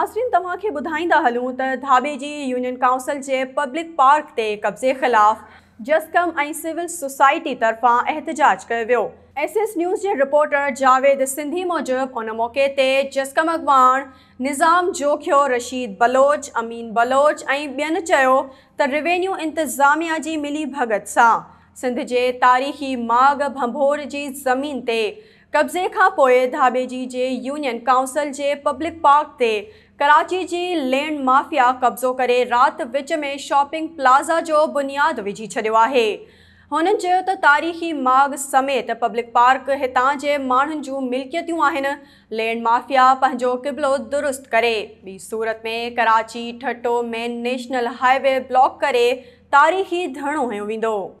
नाज़रीन तव्हांखे ॿुधाईंदा हलूं त धाबे जी यूनियन काउंसिल जे पब्लिक पार्क ते कब्ज़े ख़िलाफ़ जस्कम ऐं सिविल सोसाइटी तरफ़ां एहतजाज कयो वियो। एसएस न्यूज़ के रिपोर्टर जावेद सिंधी मूजिब उन मौके ते जस्कम अगवान निज़ाम जोखियो, रशीद बलोच, अमीन बलोच ऐं ॿियनि चयो त रेवेन्यू इंतज़ामिया जी मिली भगत सां सिंध के तारीख़ी माग भंभोर की ज़मीन ते कब्ज़े का धाबे जी यूनियन काउंसिल के पब्लिक पार्क ते कराची की लैंड माफिया कब्ज़ो करे रात विच में शॉपिंग प्लाजा जो बुनियाद विझी छड़ियो आहे। हुननि चयो त तारीख़ी माग समेत पब्लिक पार्क हितां जे माण्हुनि जूं मिल्कियतूं आहिनि। लैंड माफिया पंहिंजो क़िबिलो दुरुस्त करे ॿी सूरत में कराची ठट्टो में नेशनल हाईवे ब्लॉक करे तारीख़ी धरणो हयो वेंदो।